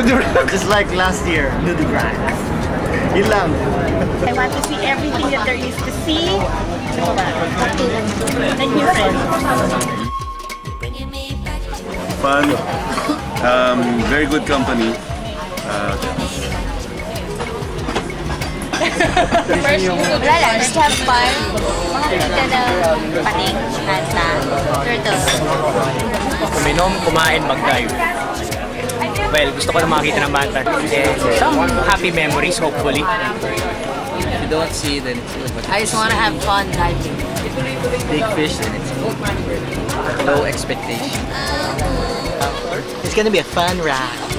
Nudurang. Just like last year, Nudurang. Yun lang. I want to see everything that there is to see. Thank you, friend. Fun. Very good company. Just have fun. Pating, nasa, turtles. Kuminom, kumain, mag-dive. Well, gusto ko na makakita ng bata. Some happy memories, hopefully. If you don't see, then it's good. I just want to have fun diving. Big fish, then it's good. Low expectation. It's gonna be a fun ride.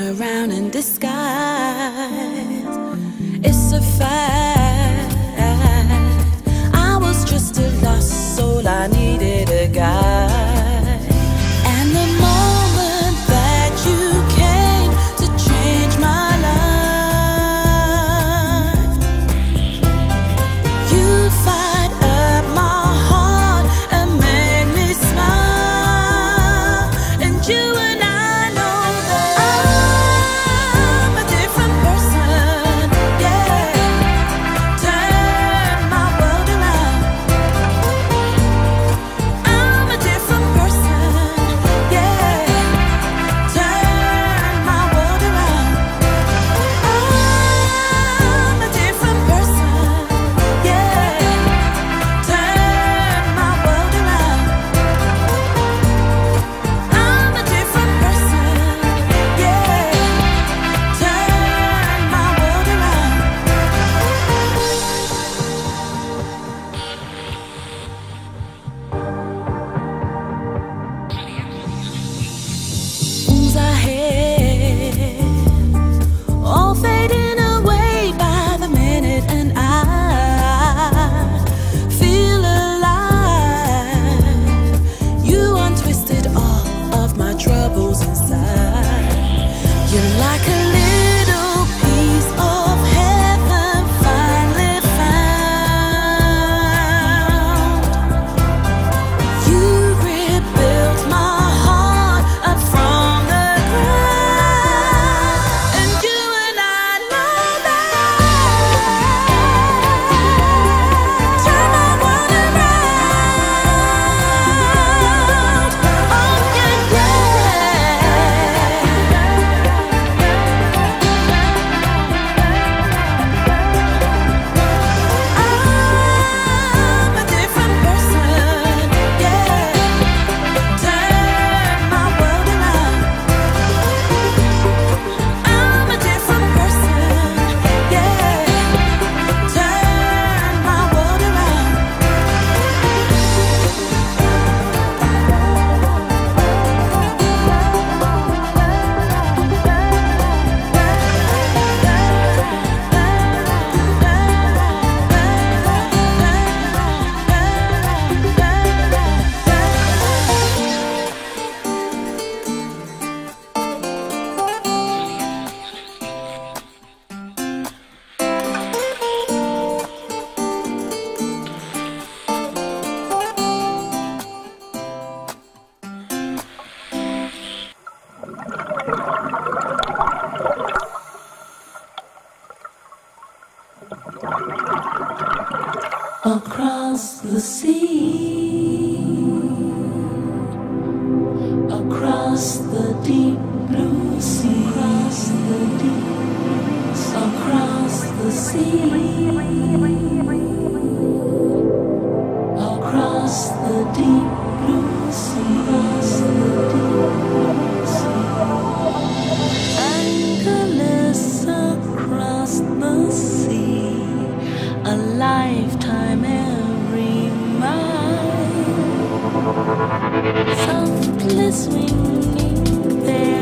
Around in disguise, it's a fact. I was just a lost soul, I needed a guide. And the moment that you came to change my life, you fired up my heart and made me smile. And you and I. Across the sea, across the deep blue sea, across the sea, across the deep blue sea, across the deep blue sea, anchorless across the sea, a lifetime every mile, softly swinging there.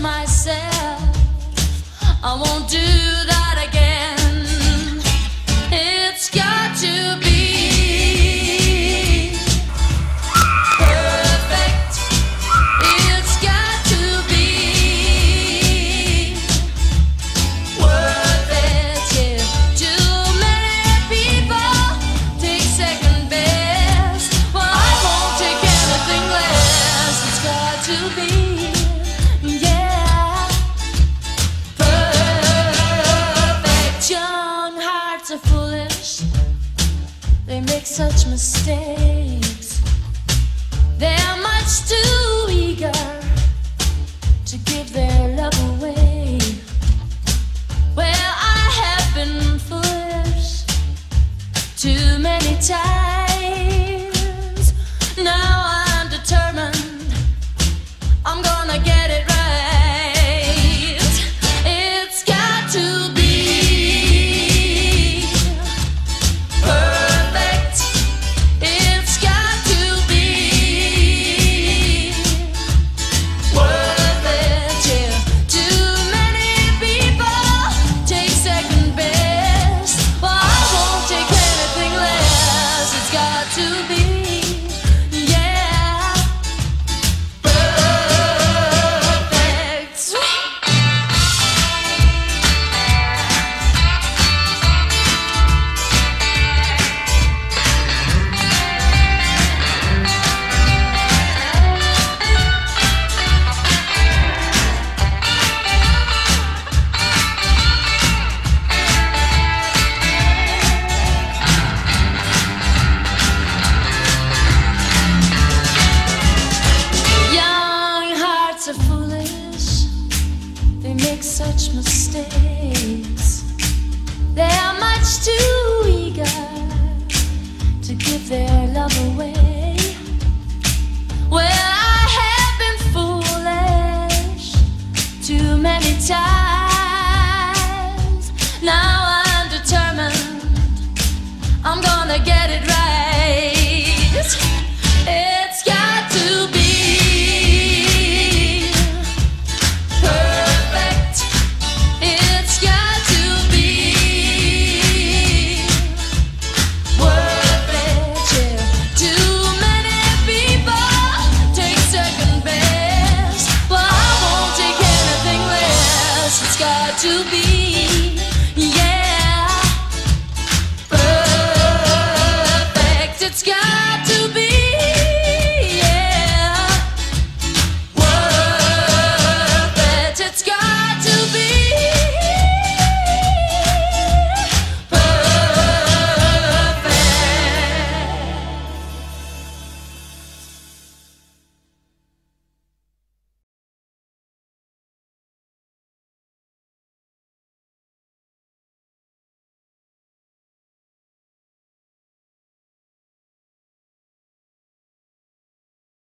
Myself, I won't do that again. They make such mistakes. They're much too eager to give their love away. Well, I have been foolish too many times.